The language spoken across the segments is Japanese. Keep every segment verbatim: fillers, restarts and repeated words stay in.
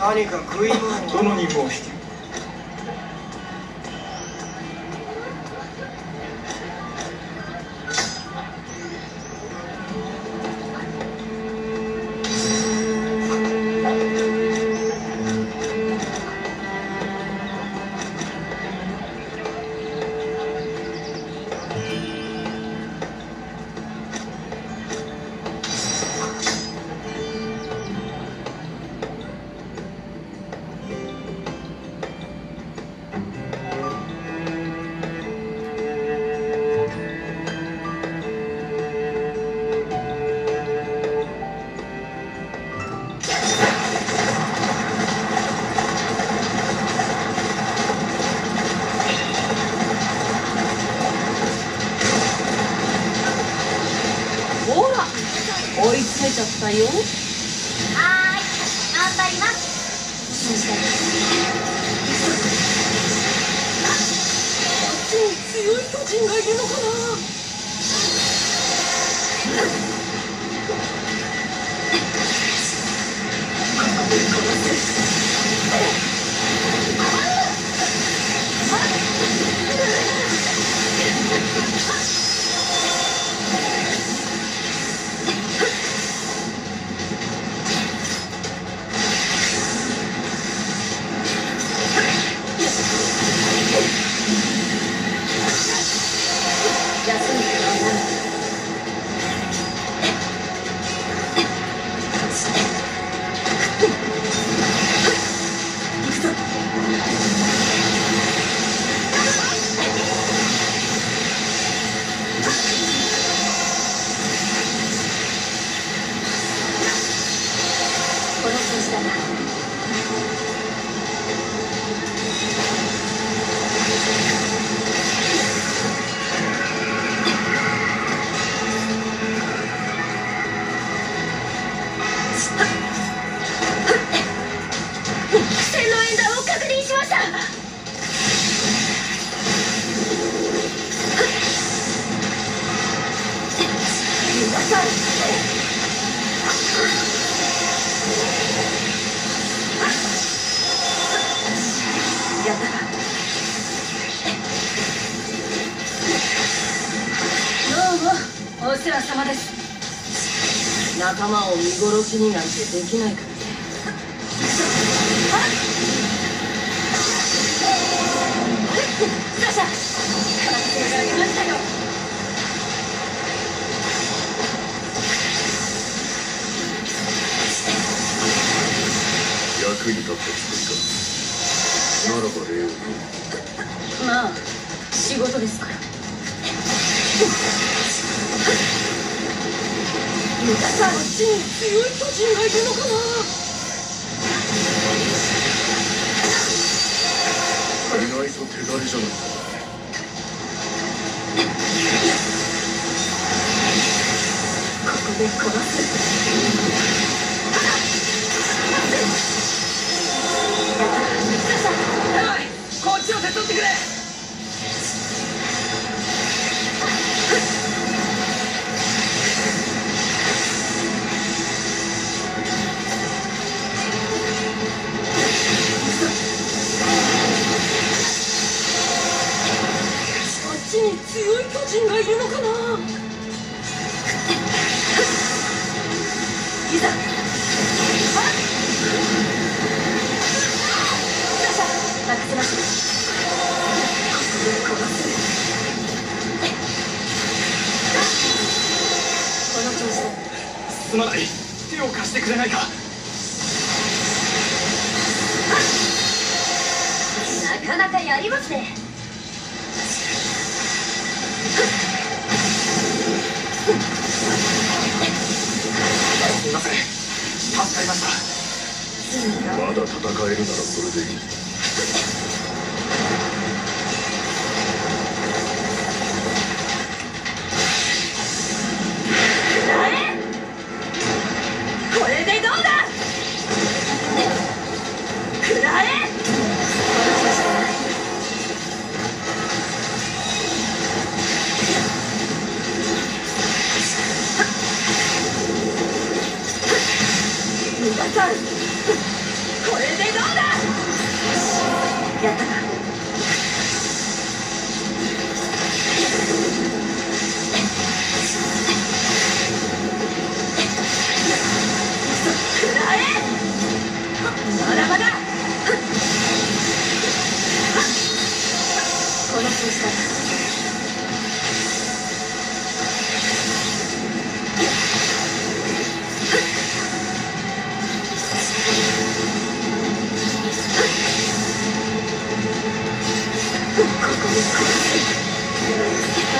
何か食い物を殿に申して仲間を見殺しになんてできないからね。サシャ、覚醒がありましたよ。役に立ったつもりか。ならば礼を言う。まあ仕事ですから。こっちに強い巨人がいるのかな。意外と手だれじゃないか。ここで殺す。こっちを手伝ってくれ。強い巨人がいるのかな。いざ。あっ。出した。落ちます。この調子。すまない。手を貸してくれないか。なかなかやりますね。すみません、助かりました。まだ戦えるならそれでいい。これでどうだ。くらえ。これで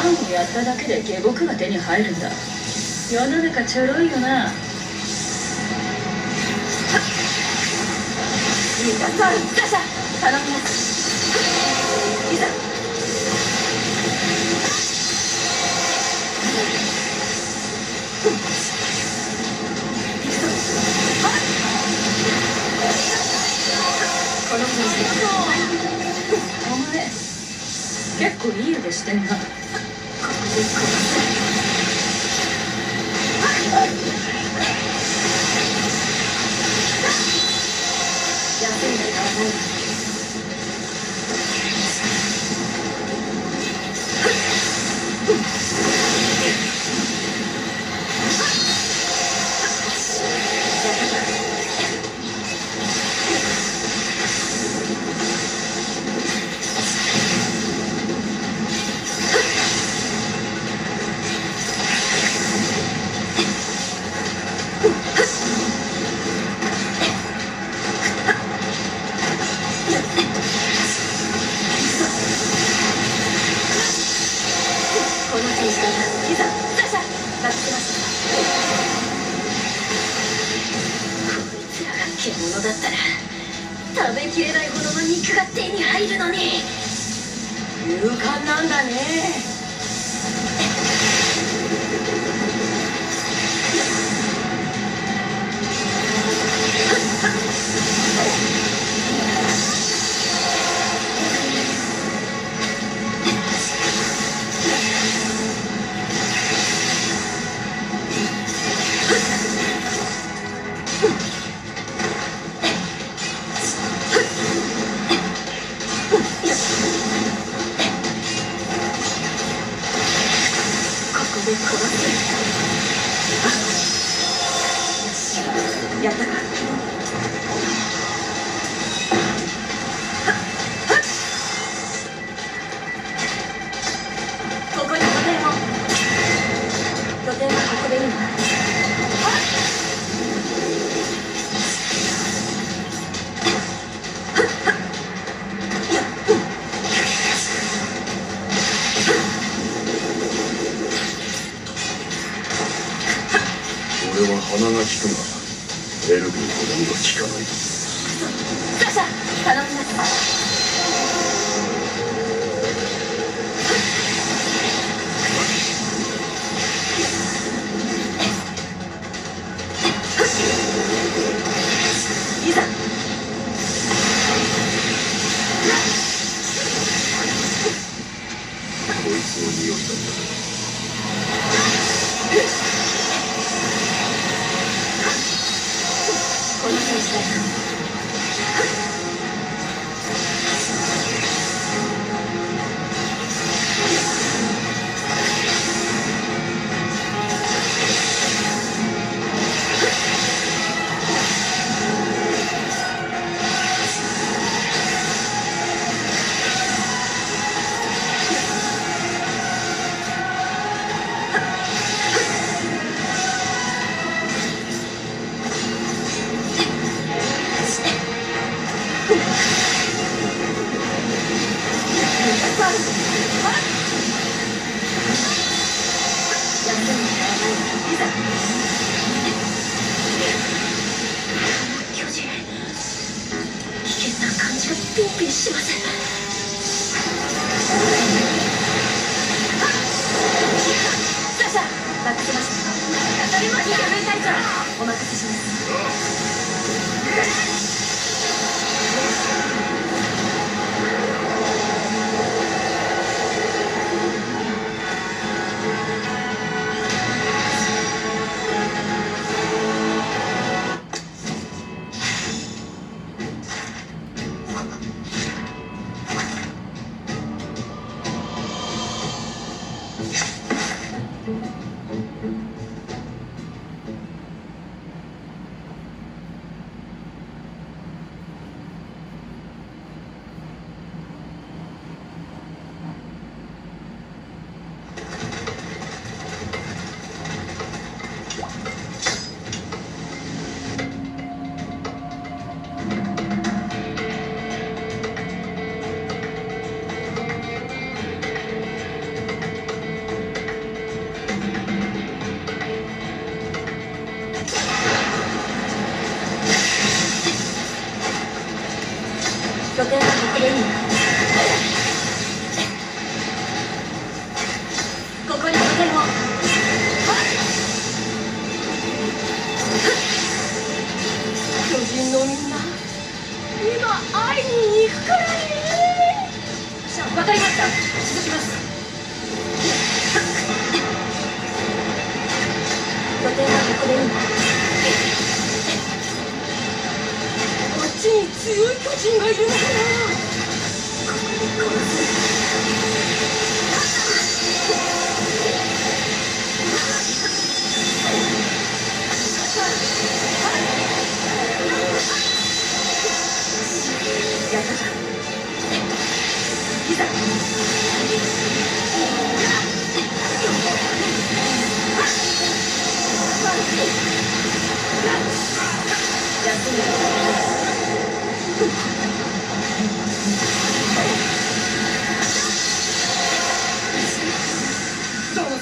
単にやっただけで下僕が手に入るんだ。世の中ちょろいよな。皆さんガシャ頼みます。いざ。このお前結構いい腕してんな。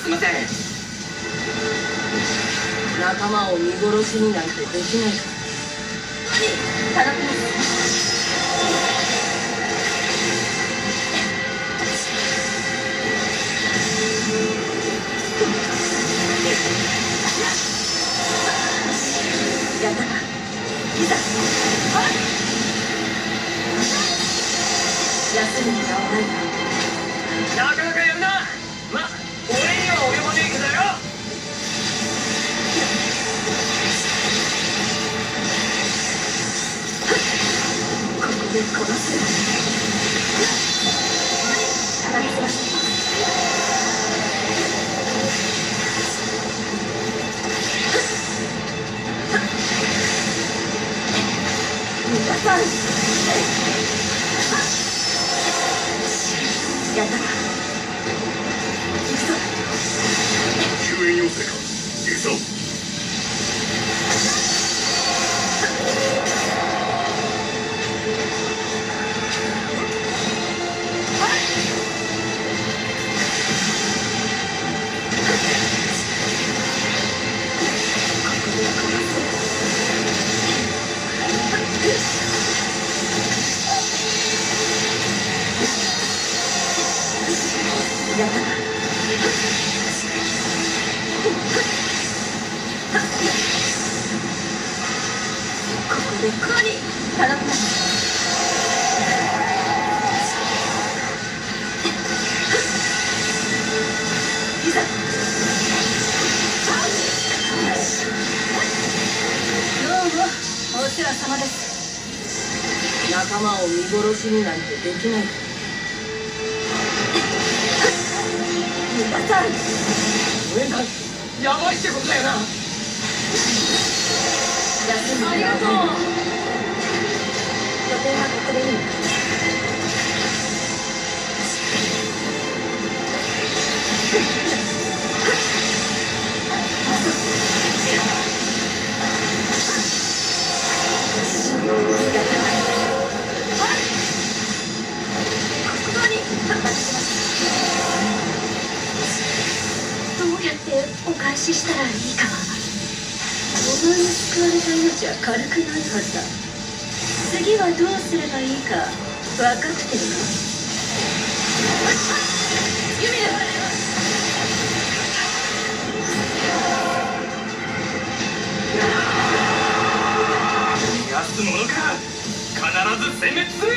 すいません。仲間を見殺しになんてできないから。はい、いただきます。やったな。いざ休む暇はないな。なかなかやるな。まあ、俺には及ばねえけどよ。ここで殺す。ただ見せました。皆さん、やったな。救援要請か。行くぞ。やったな。ここに頼む。いざ。どうもお世話様です。仲間を見殺しになんてできないから。皆さん、応援団やばいってことだよな。ありがとう。予定はここでいい。どうやってお返ししたらいいかな。お前に救われた命は軽くないはずだ。次はどうすればいいか分かってるか。弓だ。逃がすものか。必ず殲滅する。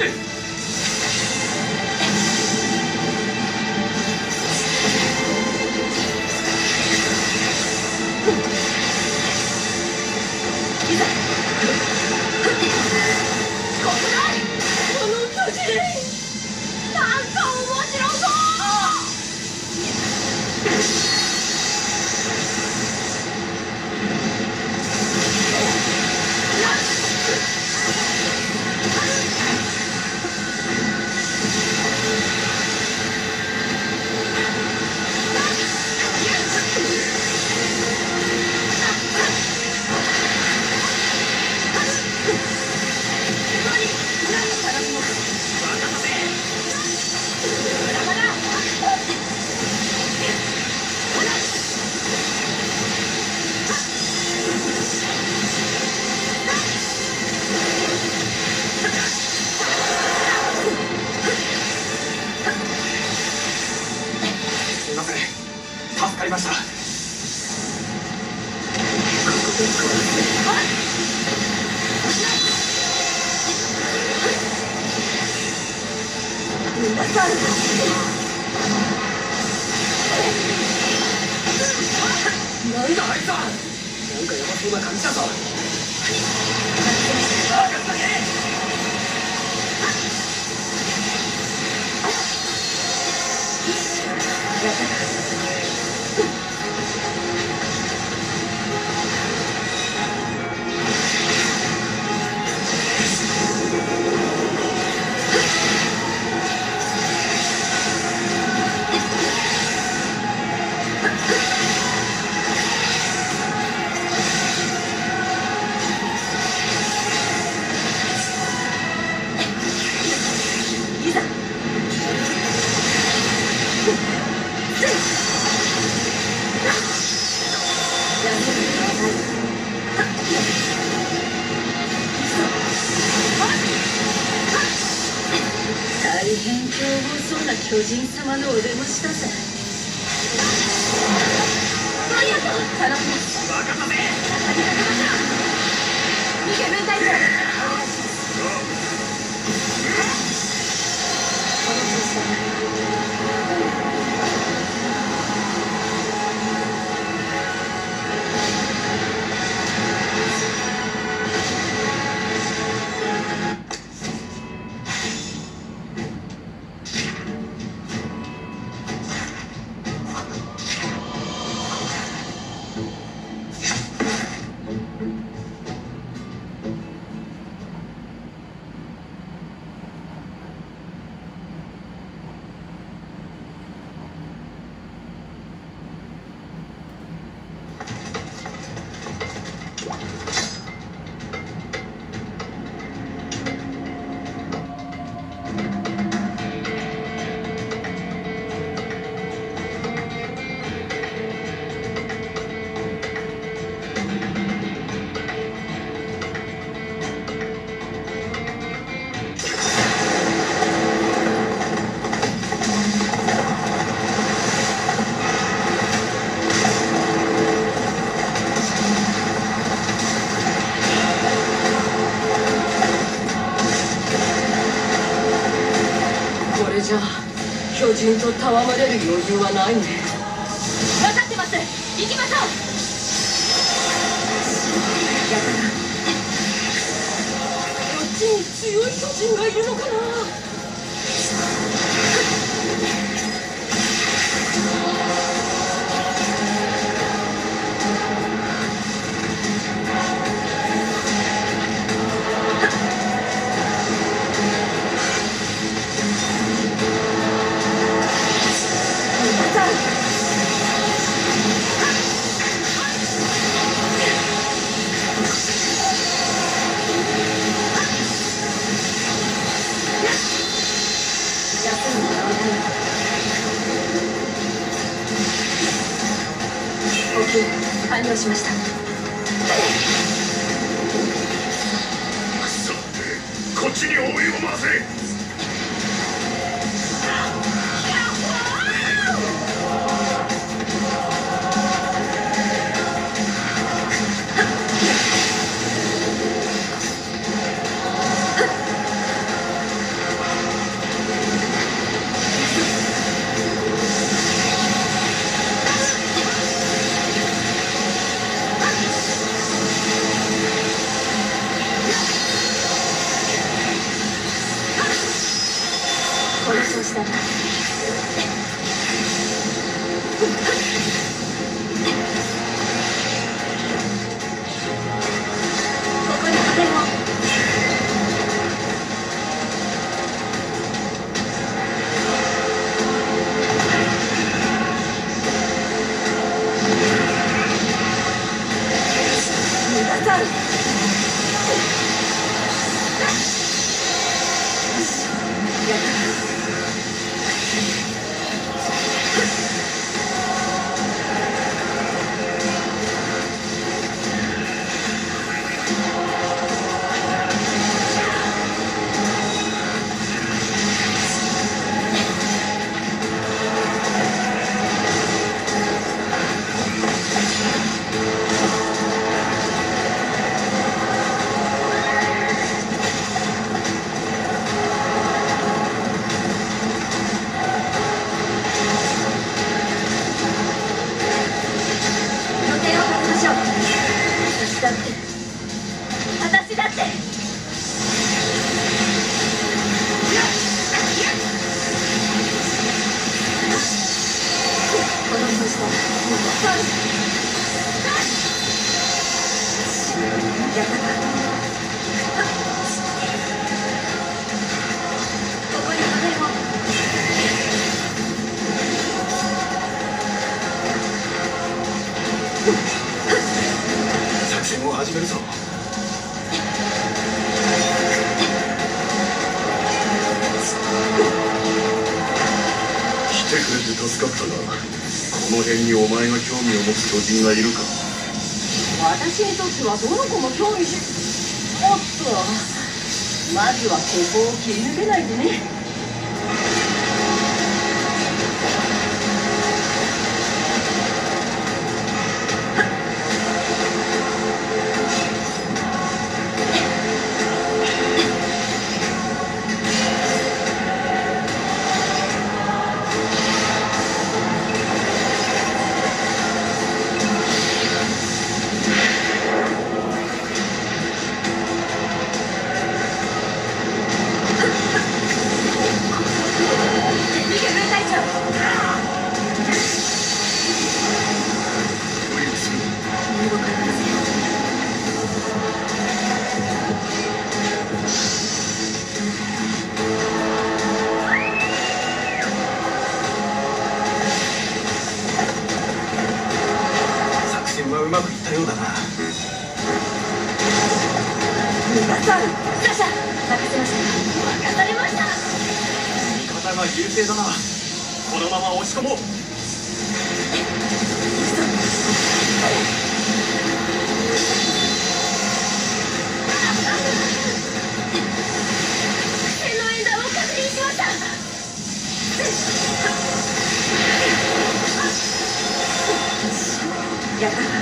巨人様のお出ましだぜ。マリアさん頼みます。若さめ逃げ分隊長お願いします。巨人と戯れる余裕はないね。分かってます。行きましょう。こっちに強い巨人がいるのか完了しました。さて、こっちに応援を回せ。助かったが、この辺にお前が興味を持つ巨人がいるか。私にとってはどの子も興味。おっと、まずはここを切り抜けないとね。まくいったようだな。皆さん、サシャ、任せました。任されました。味方が優勢だな。このまま押し込もう。手の枝を確認しました。やだ。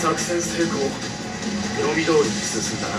作戦成功。読み通りに進んだな。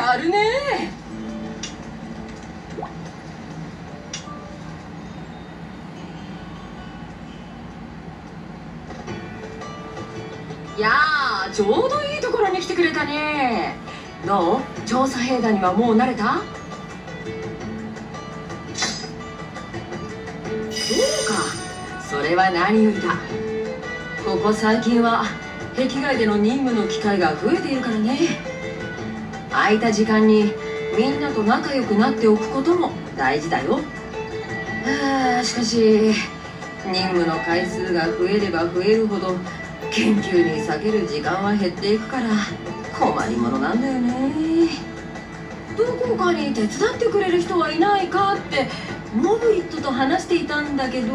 やるねー。いやー、ちょうどいいところに来てくれたね。どう？調査兵団にはもう慣れた？そうか、それは何よりだ。ここ最近は壁外での任務の機会が増えているからね。 空いた時間にみんなと仲良くなっておくことも大事だよ。ああ、しかし任務の回数が増えれば増えるほど研究に割ける時間は減っていくから困りものなんだよね。どこかに手伝ってくれる人はいないかってモブイットと話していたんだけど、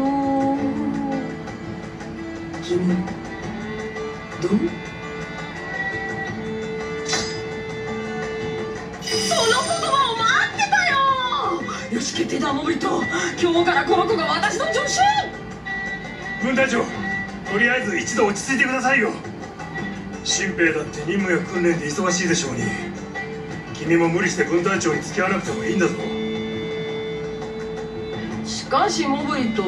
君どう？ その言葉を待ってたよ。指揮手段もぶりと、今日からこの子が私の助手。分隊長、とりあえず一度落ち着いてくださいよ。新兵だって任務や訓練で忙しいでしょうに。君も無理して分隊長に付き合わなくてもいいんだぞ。しかしモブリと、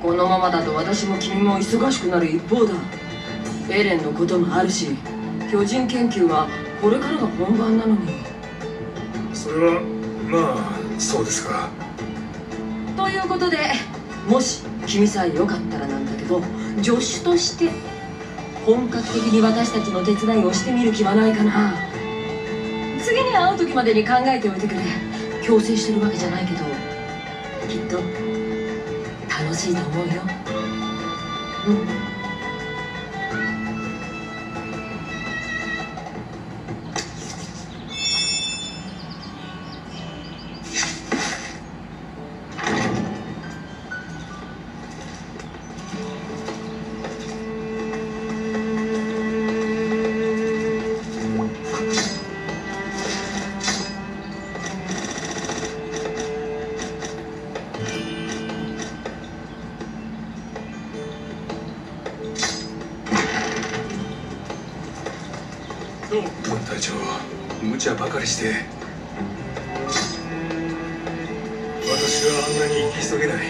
このままだと私も君も忙しくなる一方だ。エレンのこともあるし、巨人研究はこれからが本番なのに。それはまあそうですか。ということで、もし君さえよかったらなんだけど、助手として本格的に私たちの手伝いをしてみる気はないかな。次に会う時までに考えておいてくれ。強制してるわけじゃないけど、きっと楽しいと思うよ。うん。して、私はあんなに行き急げない。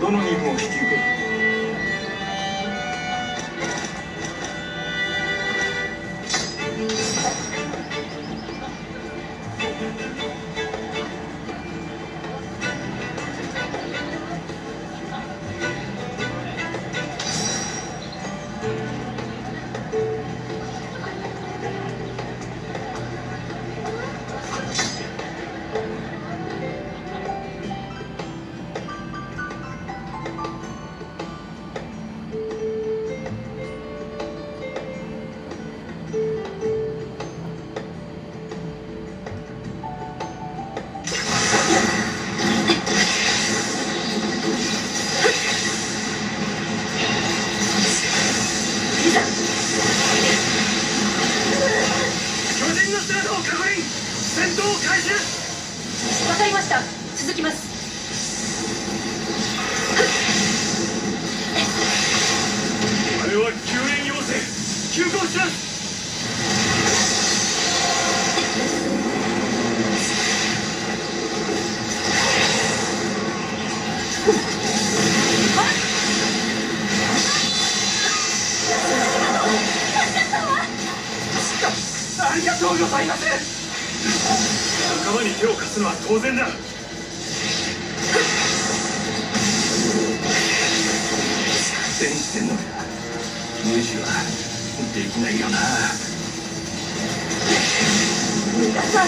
どの任務を引き受ける？当然だ。苦戦してんのか。無視はできないよな。皆さん、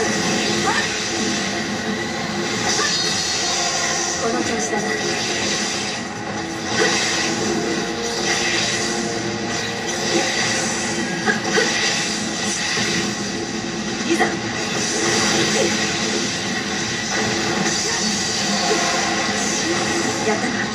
この調子だな。やったな。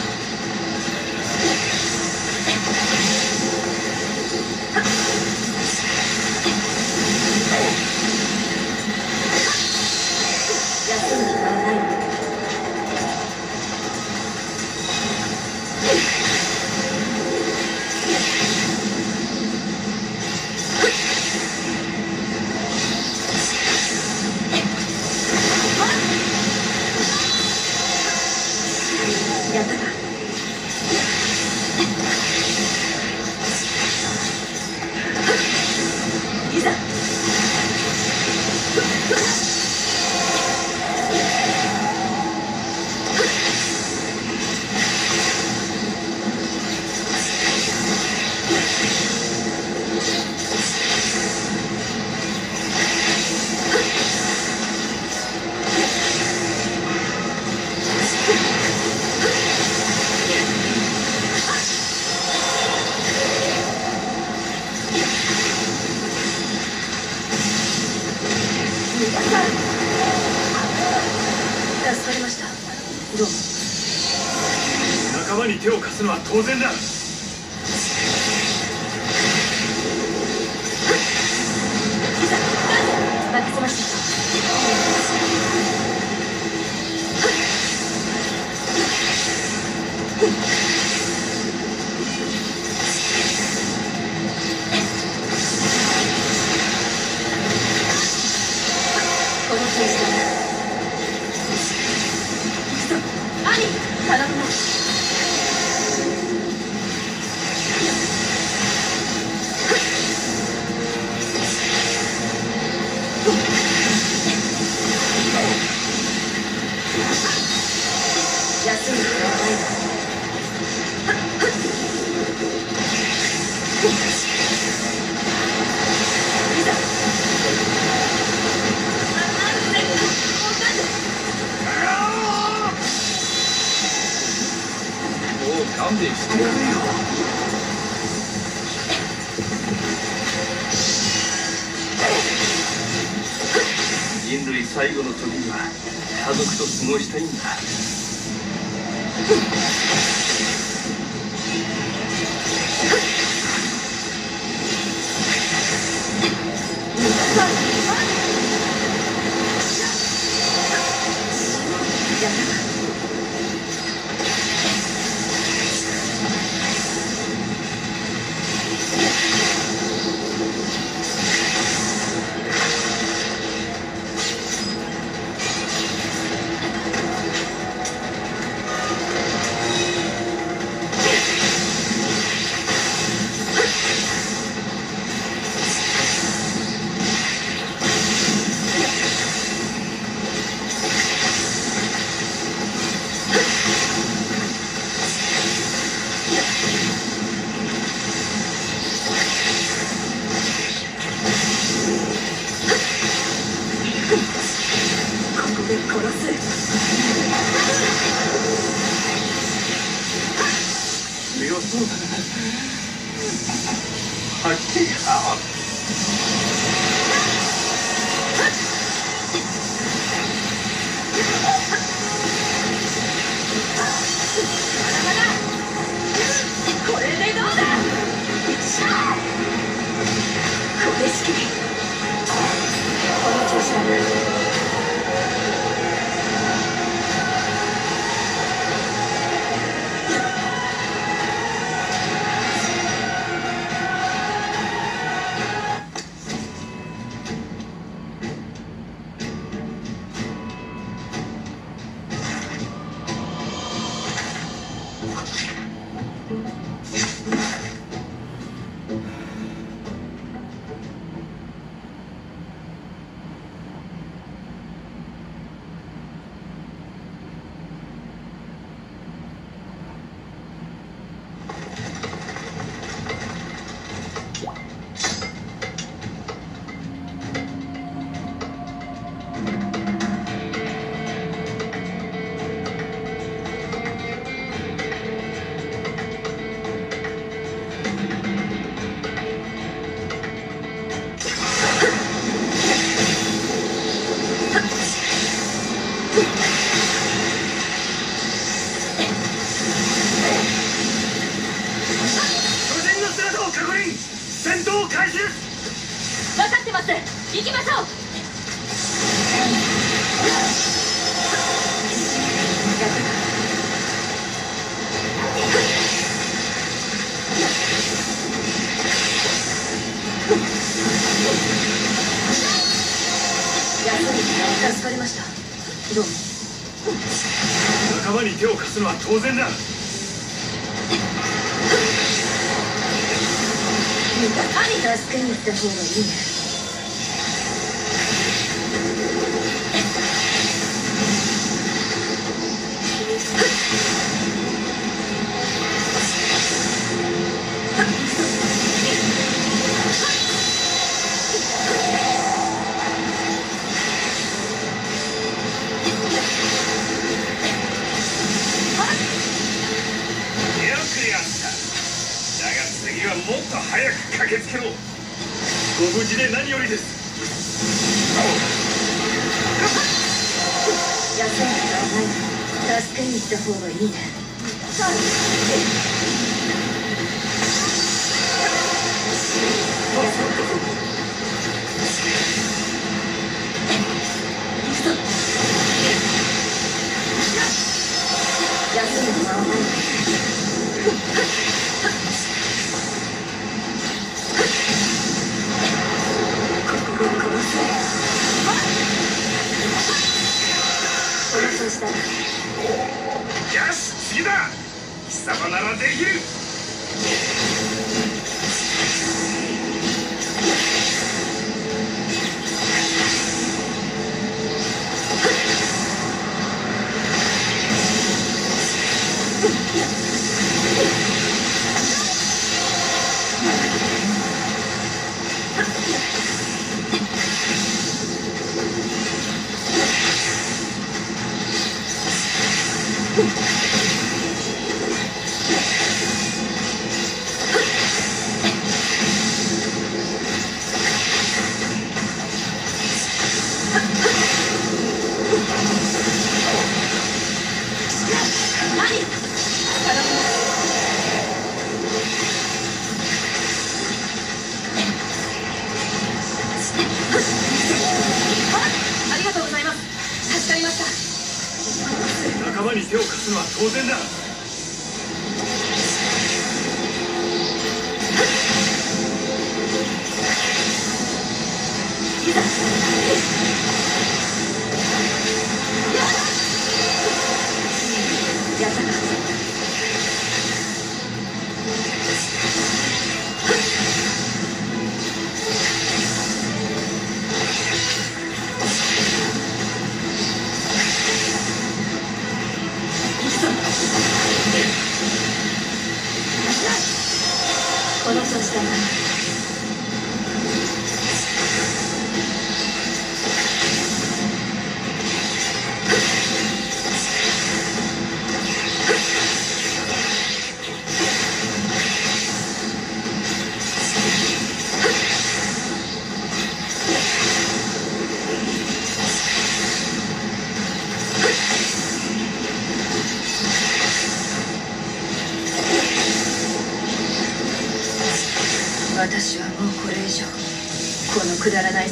助かりました。どうも。仲間に手を貸すのは当然だ。任せました。勘弁してやれよ。人類最後の時には家族と過ごしたいんだ。当然だ。助けに行った方がいいね。助けに行った方がいいね。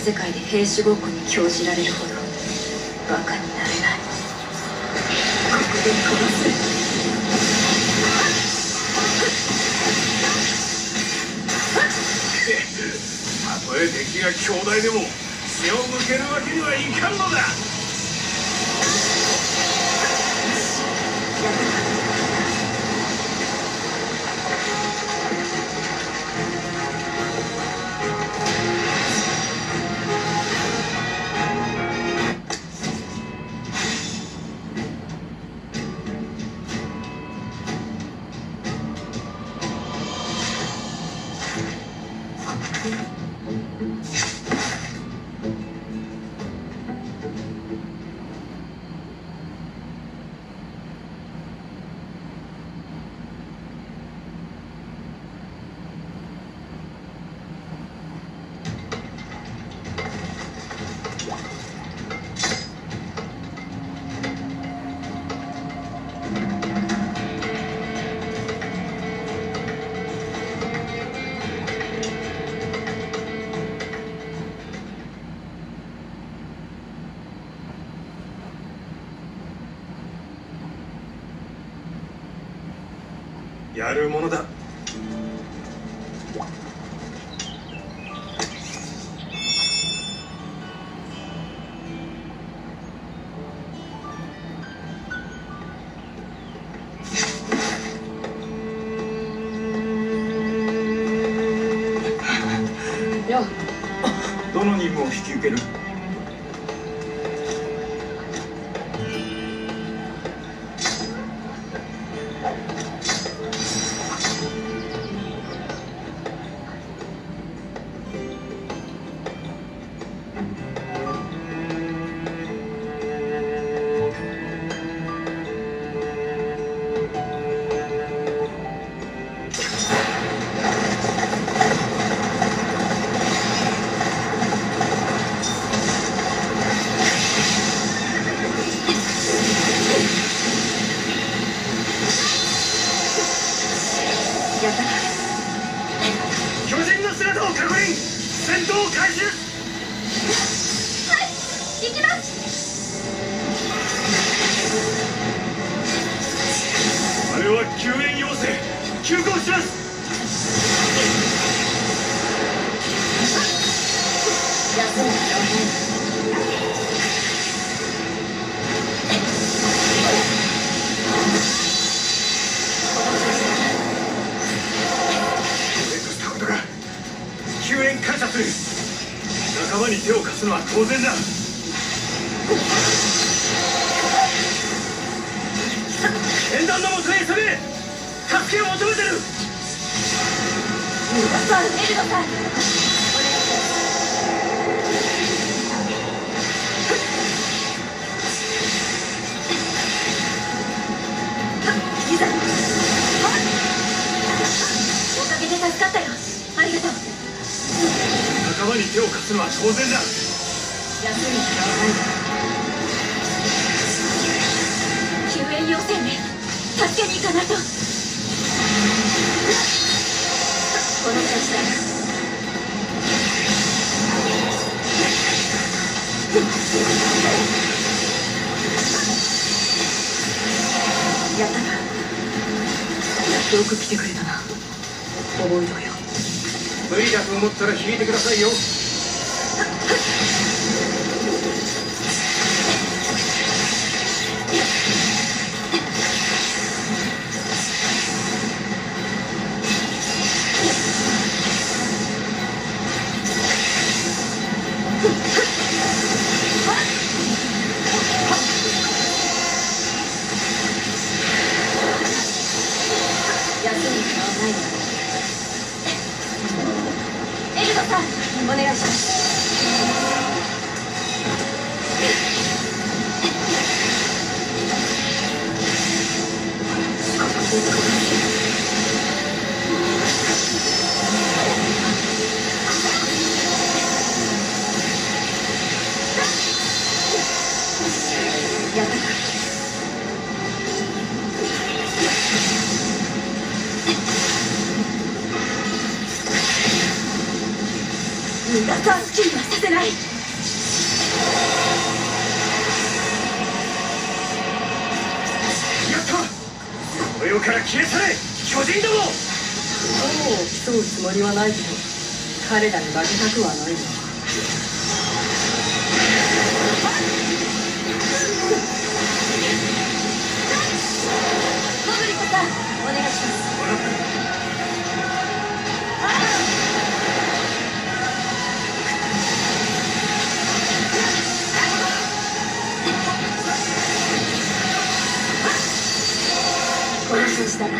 世界で兵士ごっこに興じられるほどバカになれない。ここで殺す。たとえ敵が強大でも背を向けるわけにはいかんのだ。やるものだ。よっ、どの任務を引き受ける？れは救援要請、急行します。 仲間に手を貸すのは当然だ。演壇のもとへ急げ。助けを求めてる。エルドさん、おかげで助かったよ。ありがとう。 仲間に手を貸すのは当然だ。休園要請ね。助けに行かないと。この写真。やったな。やっとよく来てくれたな。覚えとくよ。 無理だと思ったら引いてくださいよ。休みがない。 お願いします。やったか。 無駄とは好きにはさせない。やった。この世から消え去れ、巨人ども。王を競うつもりはないけど、彼らに負けたくはないよ。モブリコさん、お願いします。 したら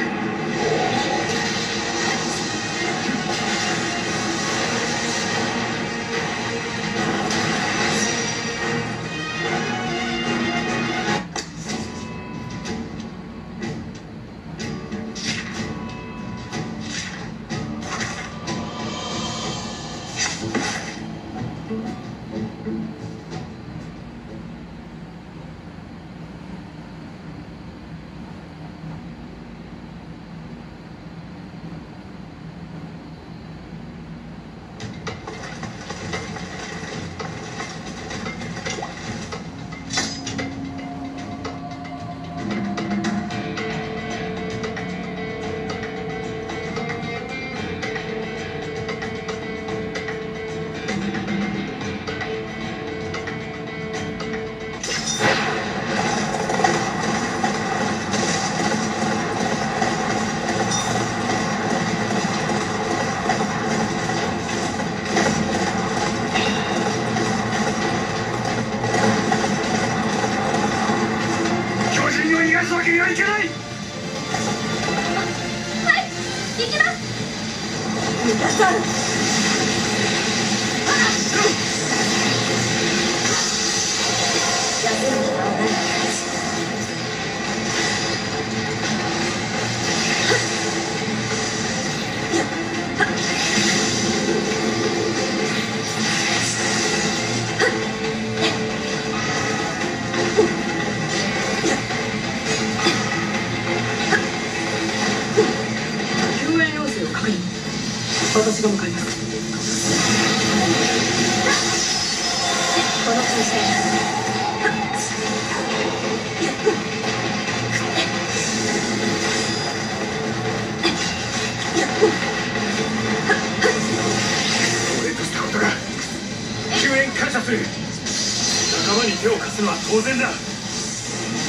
すのは当然だ。い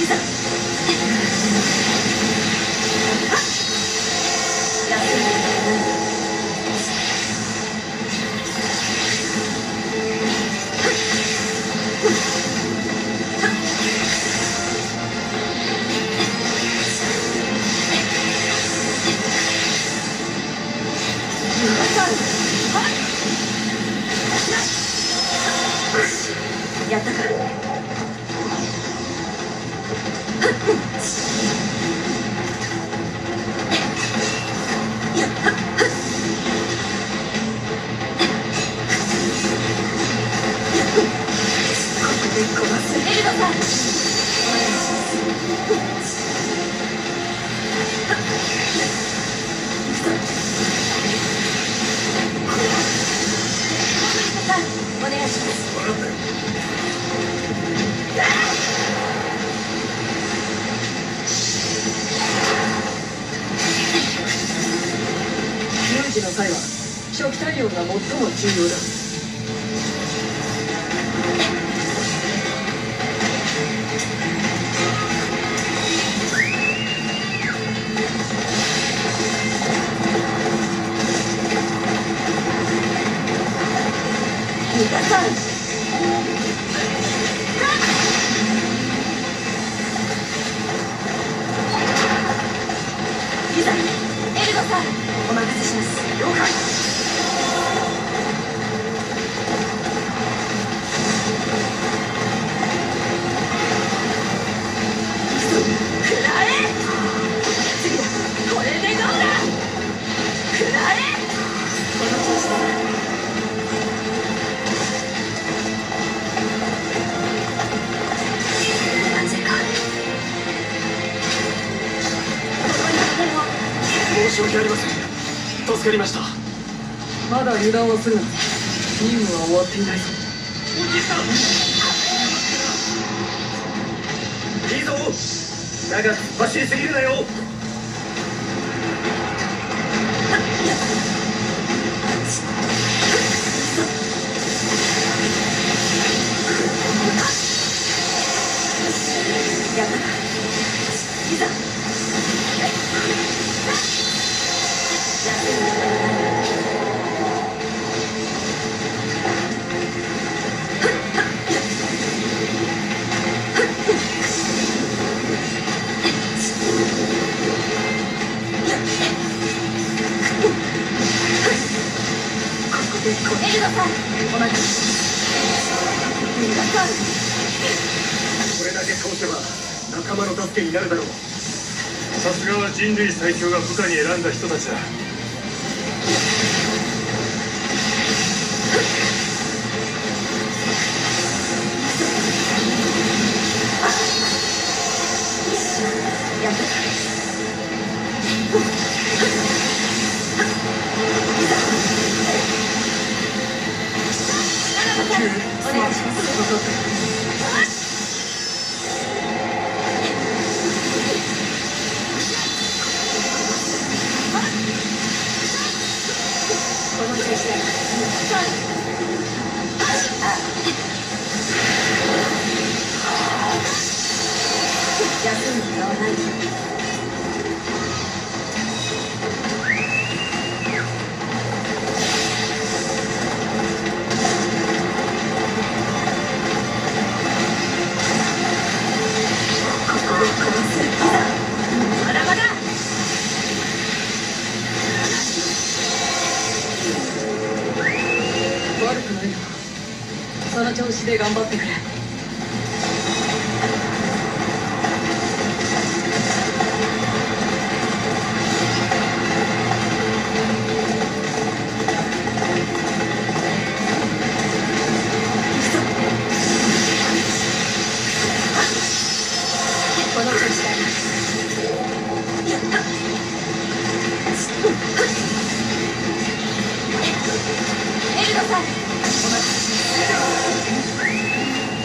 ざ。やったか。お願いします。有事の際は初期対応が最も重要だ。皆さんお任せします。了解。くらえ。次だ。これでどうだ。くらえ。この調子だ。なぜか申し訳ありません。助かりました。まだ油断をするな。任務は終わっていないぞ。おじさん。いいぞ。長く走りすぎるなよ。やったか。いざ。これだけ倒せば仲間の助けになるだろう。さすがは人類最強が部下に選んだ人たちだ。やった。お願いします。その調子で頑張ってくれ。エルドさん。お待ちしています。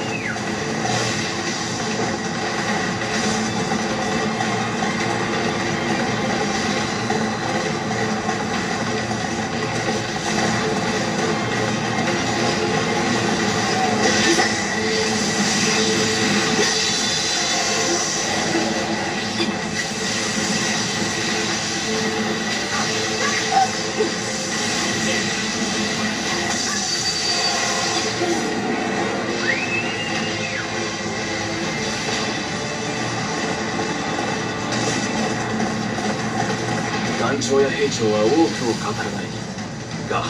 団長や兵長は多くを語らないが、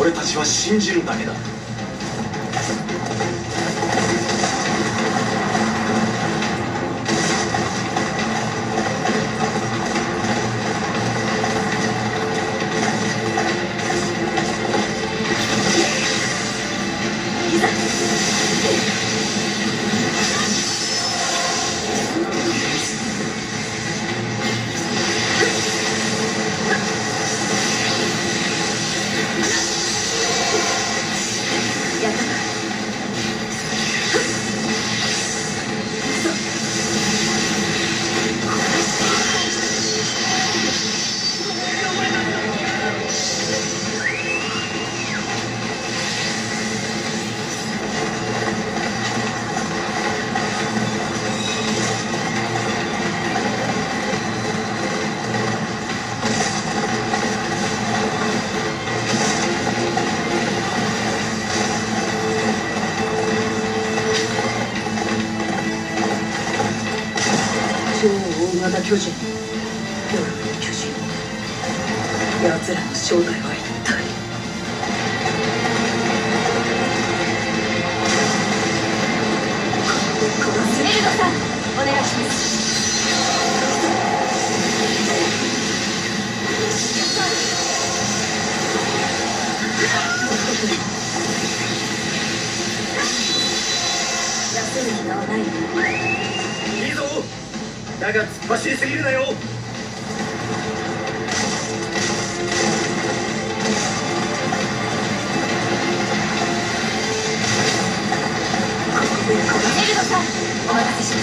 俺たちは信じるだけだ。巨人、夜の巨人、奴らの正体は一体。スネルドさん、お願いします。休む暇はない。いいぞ、だが突っ走りすぎるなよ。エルドさん、お待たせしま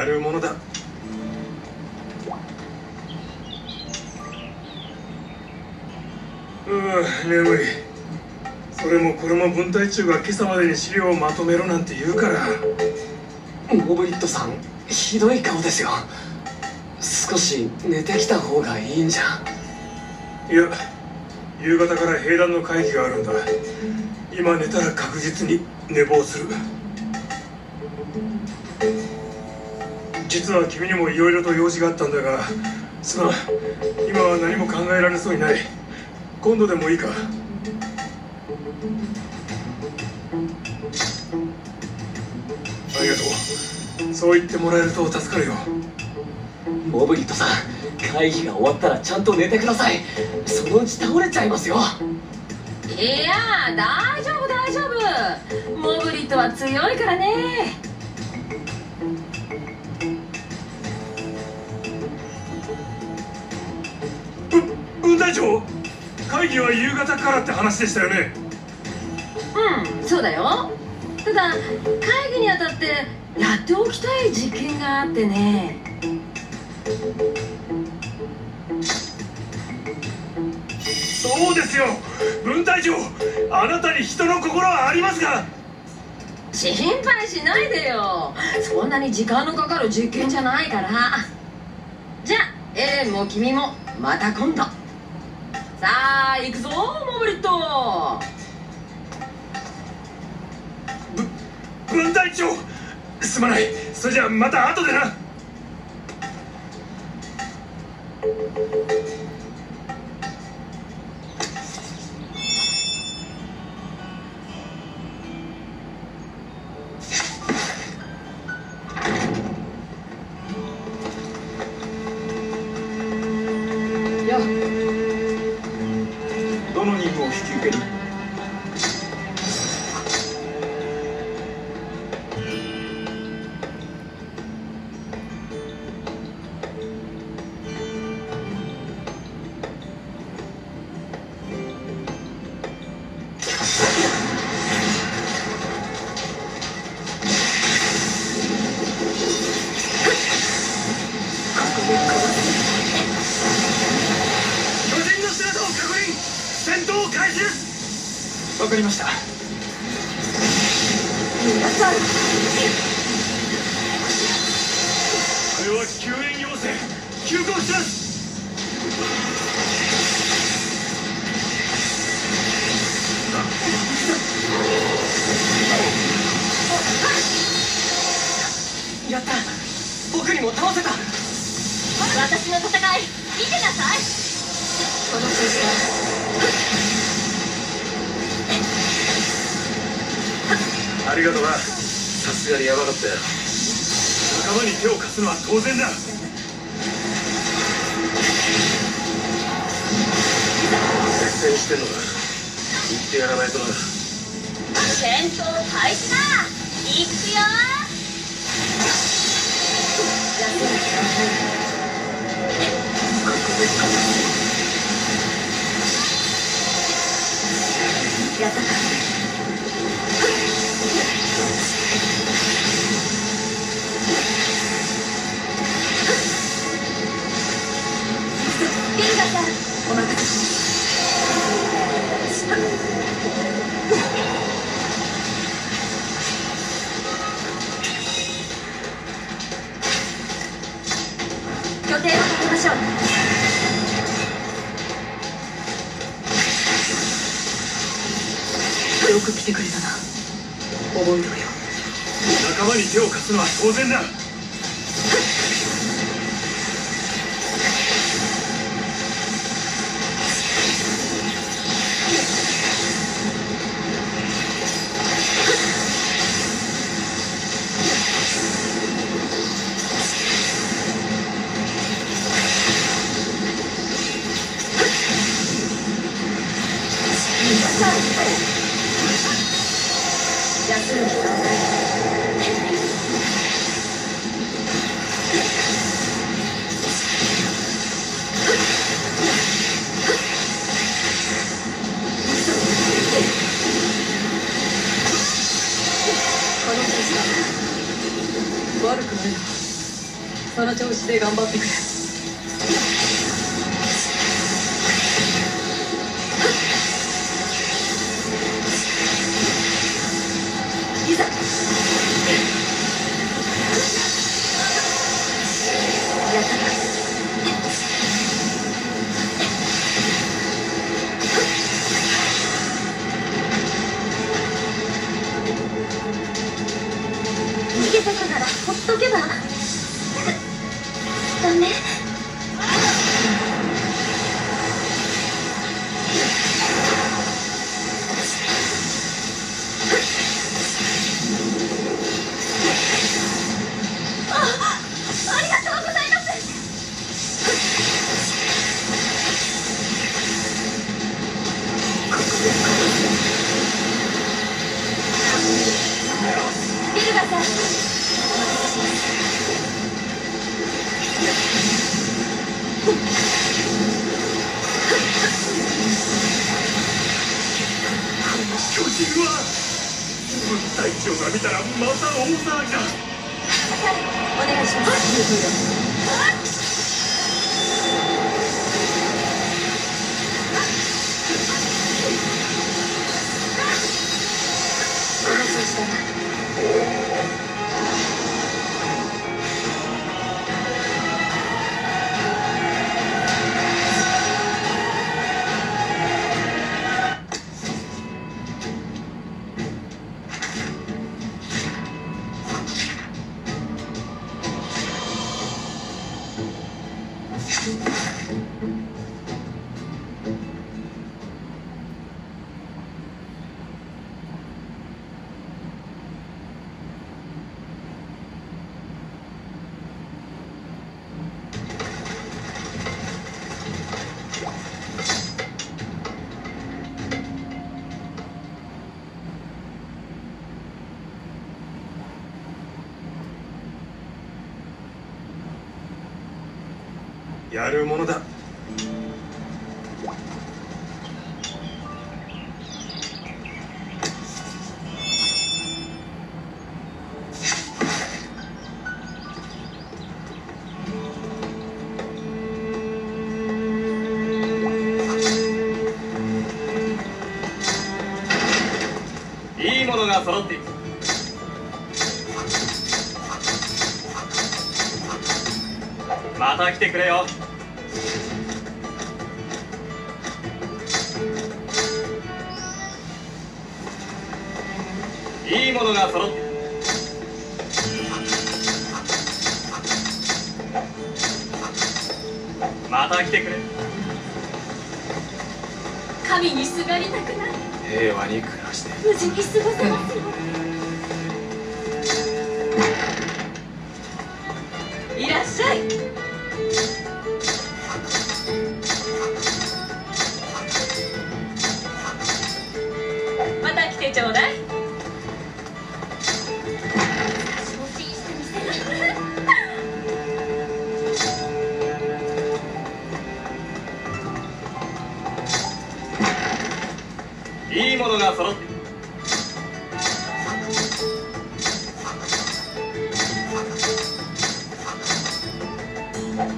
やるものだ。うん、眠い。それもこれも分隊長が今朝までに資料をまとめろなんて言うから。モブリットさん、ひどい顔ですよ。少し寝てきた方がいいんじゃ。いや、夕方から兵団の会議があるんだ。今寝たら確実に寝坊する。実は君にもいろいろと用事があったんだが、すまん、今は何も考えられそうにない。今度でもいいか。ありがとう。そう言ってもらえると助かるよ。モブリットさん、会議が終わったらちゃんと寝てください。そのうち倒れちゃいますよ。いやー、大丈夫大丈夫。モブリットは強いからね。大将、会議は夕方からって話でしたよね。うん、そうだよ。ただ会議にあたってやっておきたい実験があってね。そそうですよ分隊長、あなたに人の心はありますか？心配しないでよ、そんなに時間のかかる実験じゃないから。じゃあエレンも君もまた今度。さあ行くぞモブリット。ぶ分隊長、すまない、それじゃあまた後でな。どの任務を引き受ける？わかりました。皆さん、これは救援要請、急行します。やった、僕にも倒せた。私の戦い、見てなさい。この調子だ。ありがとな、さすがにヤバかったよ。仲間に手を貸すのは当然だ。接戦してんのか、言ってやらないとな。戦闘開始だ、いくよー。やったか。お待たせしました。拠点を立てましょう。よく来てくれたな。覚えておくよ。仲間に手を貸すのは当然だ。悪くないな、その調子で頑張ってくれ。隊長が見たらまた大騒ぎだ。お願いします。やるものだ。いいものが揃っている。また来てくれよ。いいものが揃って、また来てくれ。神にすがりたくない。平和に暮らして無事に過ごせますように。いらっしゃい。ちょうだい。いいものが揃って、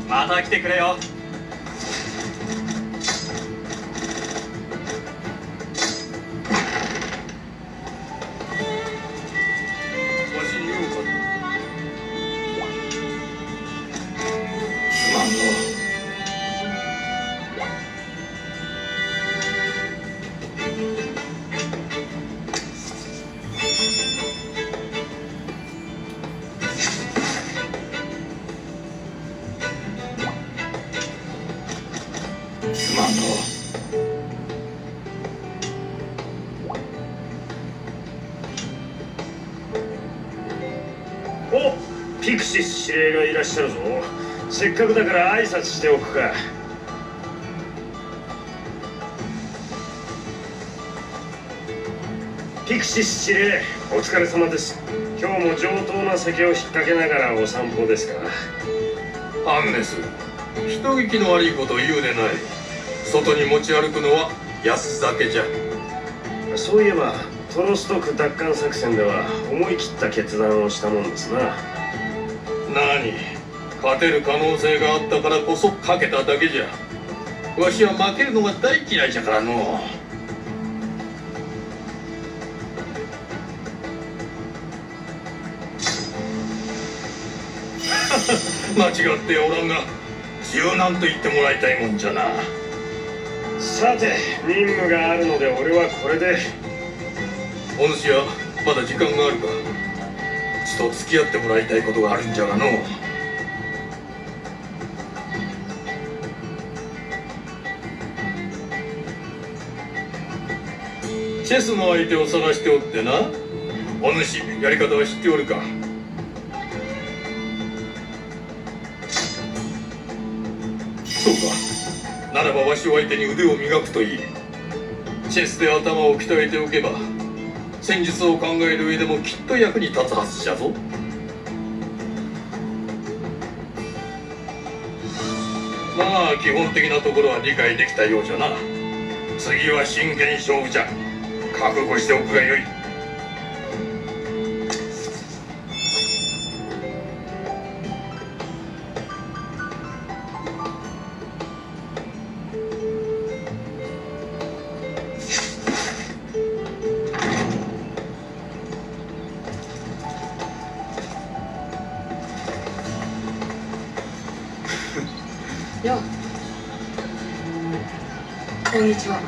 また来てくれよ。お、ピクシス指令がいらっしゃるぞ。せっかくだから挨拶しておくか。ピクシス指令、お疲れ様です。今日も上等な酒を引っ掛けながらお散歩ですか。アグネス、人聞きの悪いことを言うでない。外に持ち歩くのは安酒じゃ。そういえばトロストク奪還作戦では思い切った決断をしたもんですな。何、勝てる可能性があったからこそかけただけじゃ。わしは負けるのが大嫌いじゃからの。間違っておらんが、柔軟と言ってもらいたいもんじゃな。さて、任務があるので俺はこれで。お主はまだ時間があるか。ちと付き合ってもらいたいことがあるんじゃがの。チェスの相手を探しておってな。お主、やり方は知っておるか。そうか。ならばわしを相手に腕を磨くといい。チェスで頭を鍛えておけば戦術を考える上でもきっと役に立つはずじゃぞ。まあ基本的なところは理解できたようじゃな。次は真剣勝負じゃ。覚悟しておくがよい。よう、こんにちは。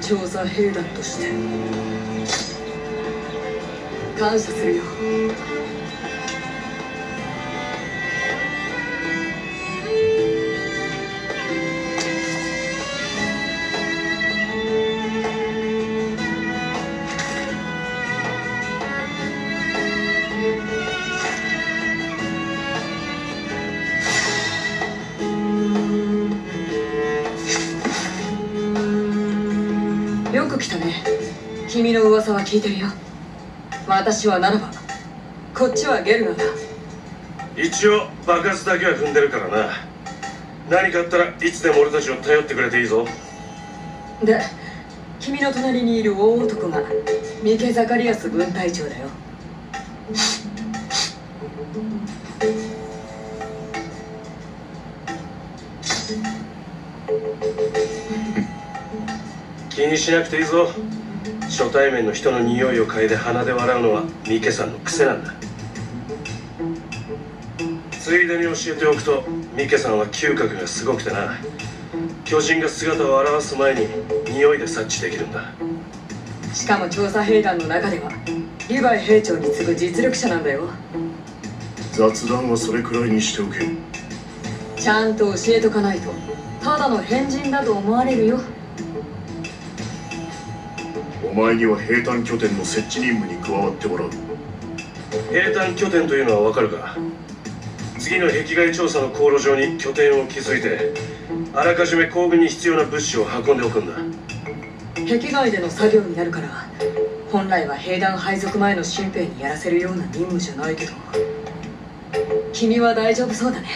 調査兵団として感謝するよ。よく来たね。君の噂は聞いてるよ。私はならば、こっちはゲルガだ。一応爆発だけは踏んでるからな。何かあったらいつでも俺たちを頼ってくれていいぞ。で、君の隣にいる大男がミケ・ザカリアス分隊長だよ。気にしなくていいぞ。初対面の人の匂いを嗅いで鼻で笑うのはミケさんの癖なんだ。ついでに教えておくと、ミケさんは嗅覚がすごくてな、巨人が姿を現す前に匂いで察知できるんだ。しかも調査兵団の中ではリヴァイ兵長に次ぐ実力者なんだよ。雑談はそれくらいにしておけ。ちゃんと教えとかないとただの変人だと思われるよ。お前には兵団拠点の設置任務に加わってもらう。兵団拠点というのは分かるか？次の壁外調査の航路上に拠点を築いて、あらかじめ行軍に必要な物資を運んでおくんだ。壁外での作業になるから、本来は兵団配属前の新兵にやらせるような任務じゃないけど、君は大丈夫そうだね。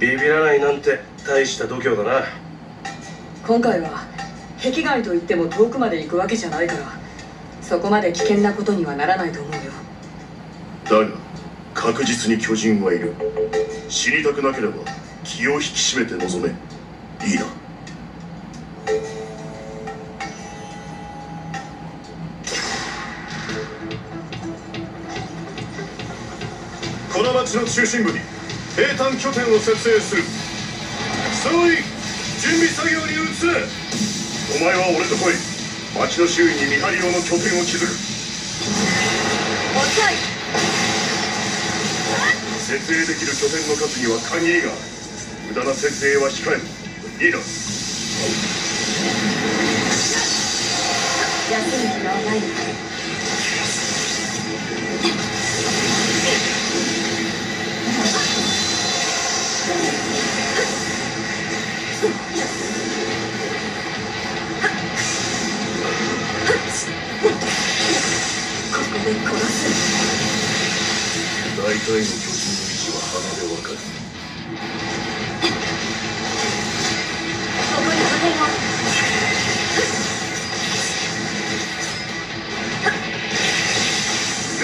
ビビらないなんて大した度胸だな。今回は壁外といっても遠くまで行くわけじゃないから、そこまで危険なことにはならないと思うよ。だが確実に巨人はいる。知りたくなければ気を引き締めて臨め。いいな。この町の中心部に兵団拠点を設営する。総員、準備作業に移れ。お前は俺と来い。町の周囲に見張り用の拠点を築く。設営できる拠点の数には限りがある。無駄な設営は控える。いいな。休む暇はないな。大体の巨人の位置は鼻でわかる。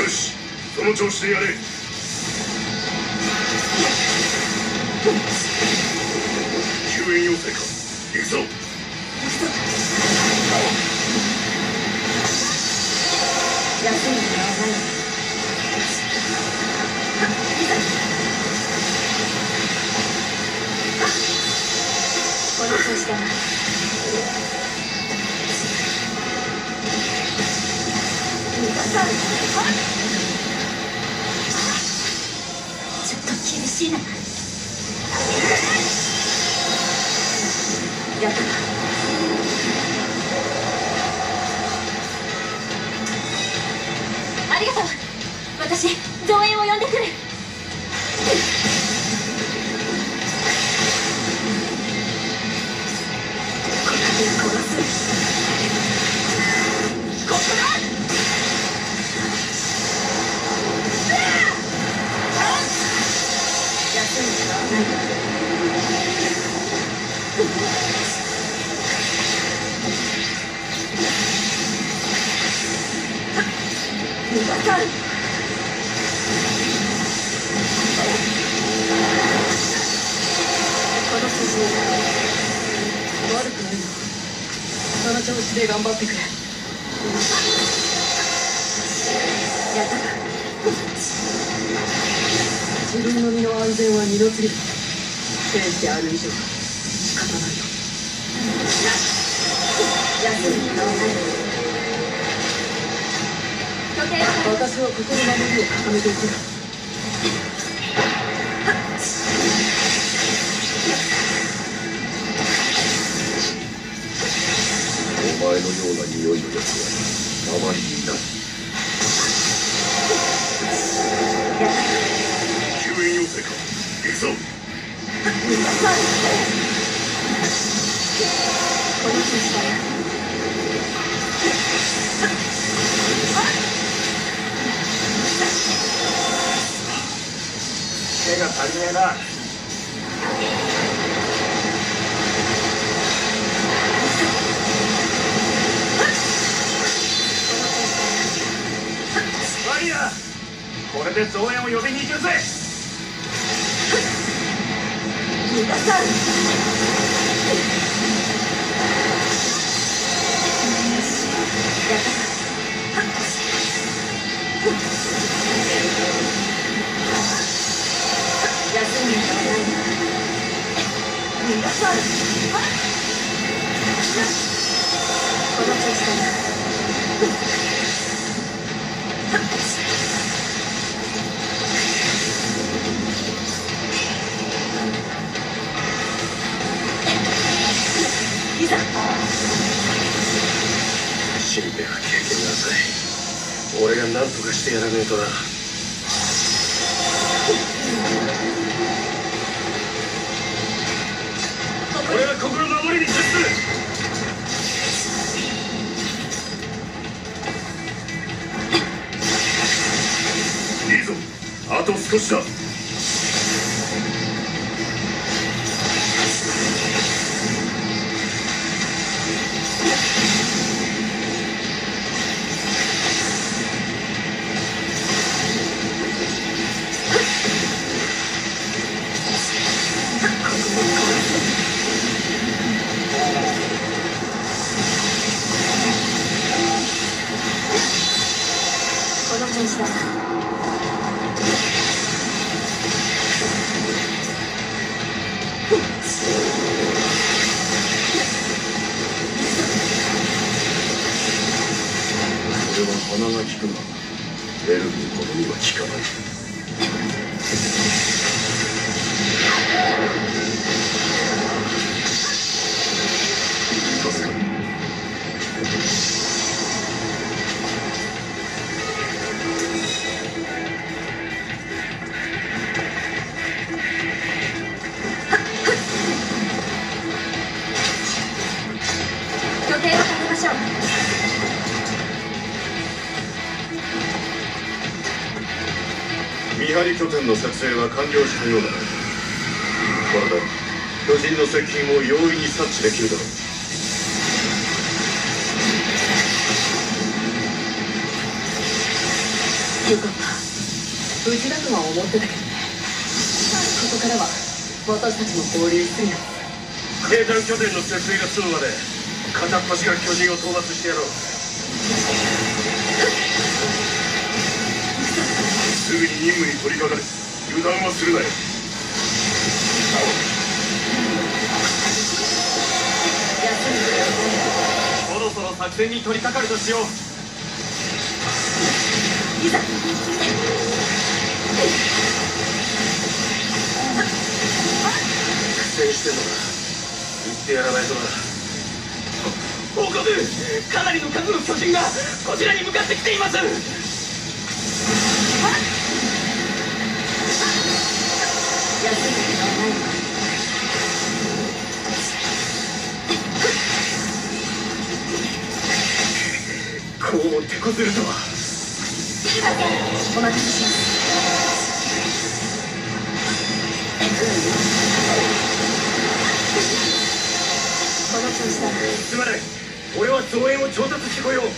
よし、その調子でやれ。救援要請か。行くぞ。休みにならない。この調子だな。ちょっと厳しいな。やったな。ありがとう。私、増援を呼んでくる。ここだ！休みがないから。分かる。この数字悪くないな。その調子で頑張ってくれ。やったか。自分の身の安全は二度次だ。生きてある以上仕方ないよ。休みにならない。私はここの守りを固めていく。お前のような匂いのやつはあまりいない。救援要請か。行くぞ。この調子だな。が足りねえな。マリア、これで増援を呼びに行くぜ。逃がさん。身辺は経験が浅い。俺が何とかしてやらねえとな。俺はここの守りに徹する。いいぞ、あと少しだ。の作成は完了したようだ。まだ巨人の接近を容易に察知できるだろう。よかった、無事だとは思ってたけどね。ここからは私たちも合流するよ。兵団拠点の接水が済むまで片っ端から巨人を討伐してやろう。すぐに任務に取り掛かる。油断はするなよ。そろそろ作戦に取り掛かるとしよう。いざ。苦戦してんのか、言ってやらないとな。報告、かなりの数の巨人がこちらに向かってきています。やってみてはないわ。こうも手こずるとは。お待たせします。この調子だ。すまない、俺は増援を調達してこよう。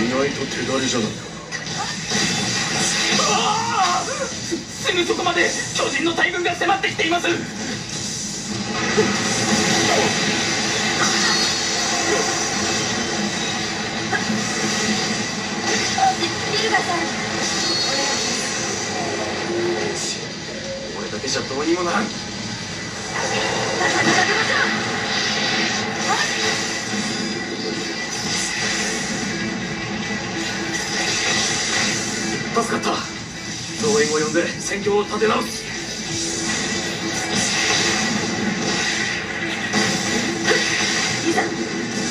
意外と手軽じゃないか。ああ、すぐそこまで巨人の大軍が迫ってきています。俺だけじゃどうにもならん。助かった。増援を呼んで戦況を立て直す。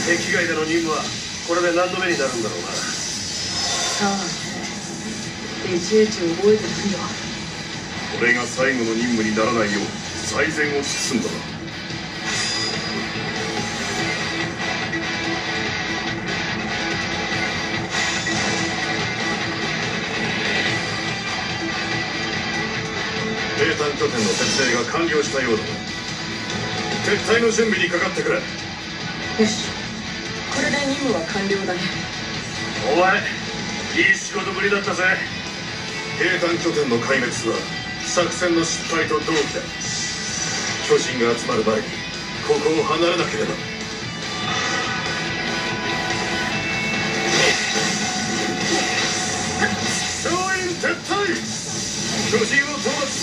敵外での任務はこれで何度目になるんだろうな。さあ、いちいち覚えてないよ。これが最後の任務にならないよう最善を尽くすんだな。拠点の設営が完了したようだ。撤退の準備にかかってくれ。よし、これで任務は完了だね。お前いい仕事ぶりだったぜ。兵站拠点の壊滅は作戦の失敗と同期だ。巨人が集まる前にここを離れなければ。撤退！巨人を討伐し、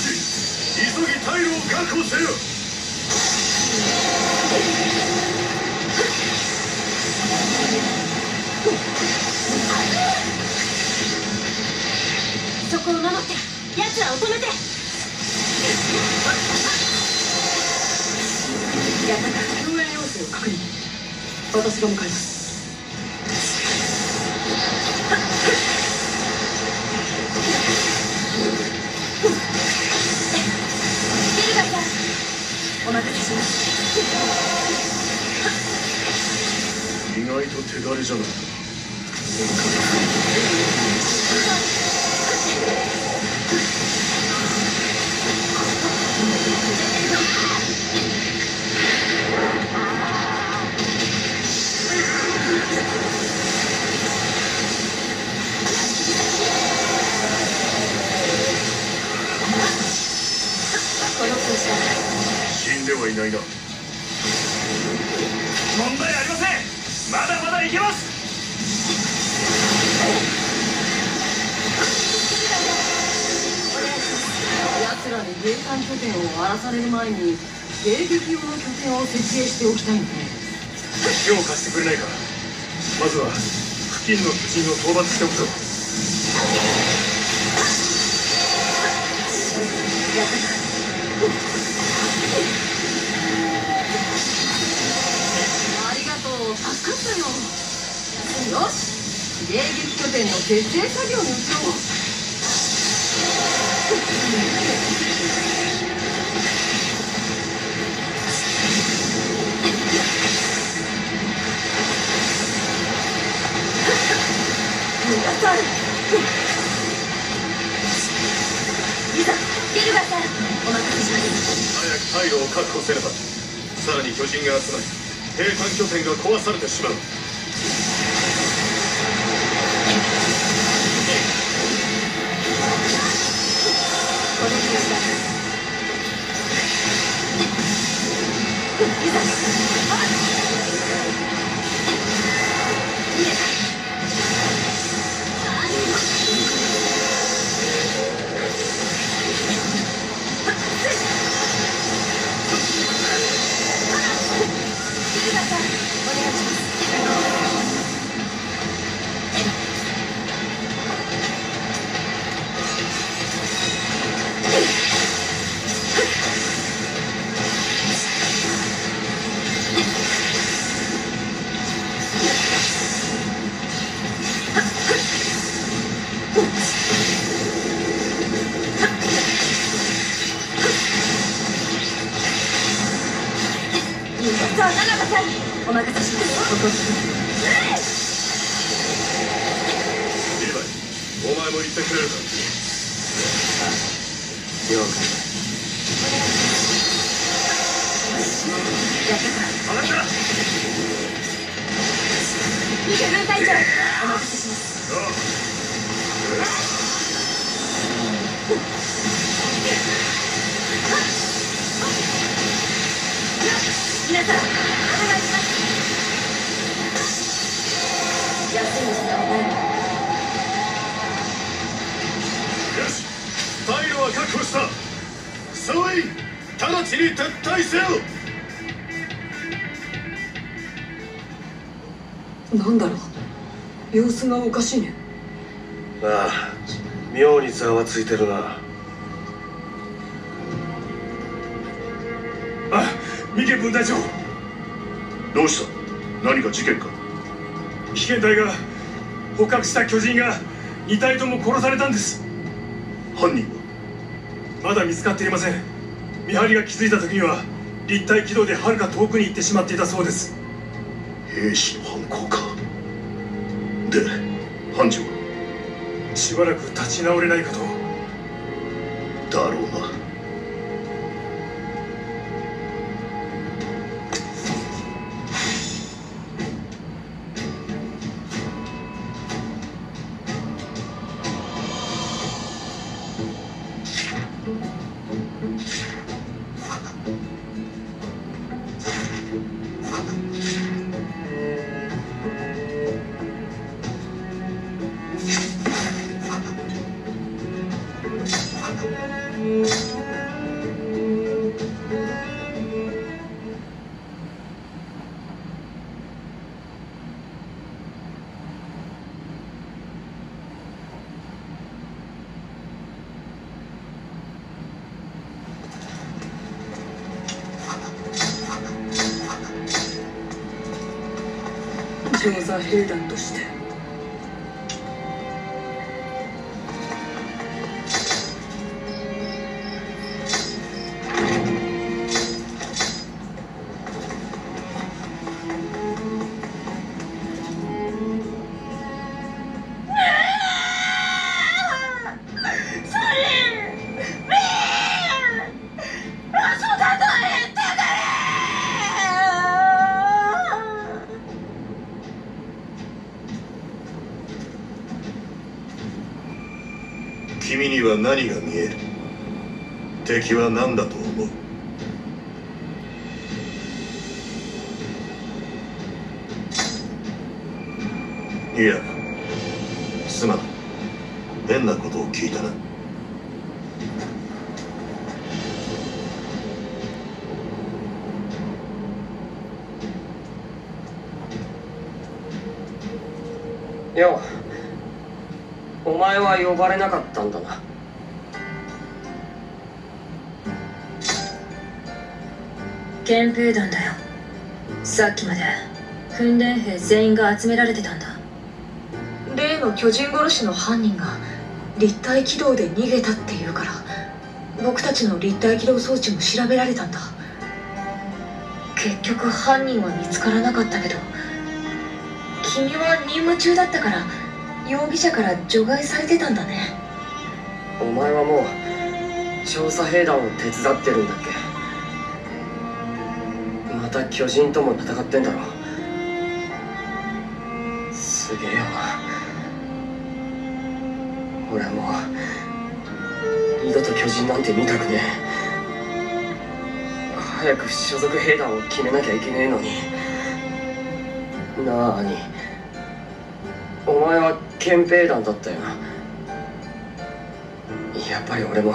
急ぎ退路を確保せよ！そこを守って、奴らを止めて！やったか、救援要請を確認。私が向かいます。お待たせしました。意外と手軽じゃない。この風車。ではいないな。問題ありません。まだまだいけます。奴らで兵站拠点を荒らされる前に迎撃用の拠点を設営しておきたいんだね。手を貸してくれないか。まずは付近の巨人を討伐しておくぞ。やったか。助かったよ。よし、迎撃拠点の設営作業に移ろう。皆さん、いざゲルガさん、お待たせしました。早く退路を確保せねば。さらに巨人が集まり、兵站拠点が壊されてしまう。なんだろう、様子がおかしいね。ああ、妙にざわついてるな。あ、ミケ分隊長。どうした？何か事件か？危険隊が捕獲した巨人がに体とも殺されたんです。犯人はまだ見つかっていません。見張りが気づいた時には立体軌道ではるか遠くに行ってしまっていたそうです。兵士の犯行か。で、判事はしばらく立ち直れないかと。だろうな。調査兵団として君には何が見える？敵は何だと思う？いや、すまない。変なことを聞いたな。よう。お前は呼ばれなかったんだな。憲兵団だよ。さっきまで訓練兵全員が集められてたんだ。例の巨人殺しの犯人が立体軌道で逃げたっていうから、僕たちの立体軌道装置も調べられたんだ。結局犯人は見つからなかったけど、君は任務中だったから容疑者から除外されてたんだね。お前はもう調査兵団を手伝ってるんだっけ？また巨人とも戦ってんだろ。すげえよな。俺もう二度と巨人なんて見たくねえ。早く所属兵団を決めなきゃいけねえのにな。あ兄、お前は憲兵団だったよな。やっぱり俺も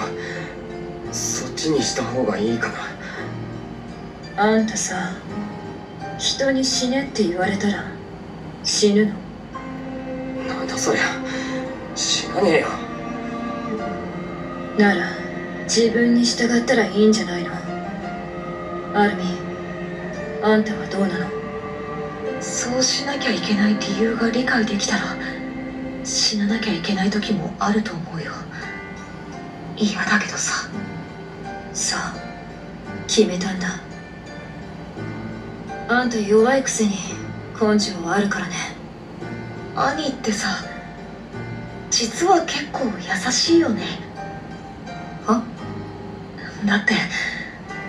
そっちにした方がいいかな。あんたさ、人に死ねって言われたら死ぬの？なんだそりゃ、死なねえよ。なら自分に従ったらいいんじゃないの？アルミン、あんたはどうなの？そうしなきゃいけない理由が理解できたら、死ななきゃいけない時もあると思うよ。嫌だけどさ。さあ、決めたんだ。あんた弱いくせに根性はあるからね。兄ってさ、実は結構優しいよね。は？だって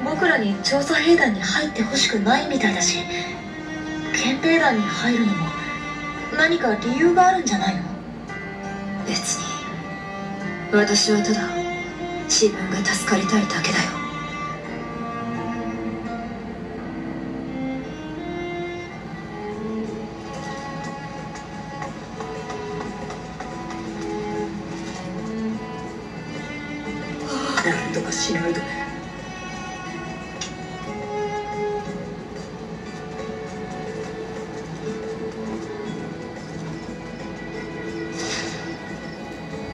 僕らに調査兵団に入ってほしくないみたいだし、憲兵団に入るのも何か理由があるんじゃないの？別に。私はただ自分が助かりたいだけだよ。なんとかしないと。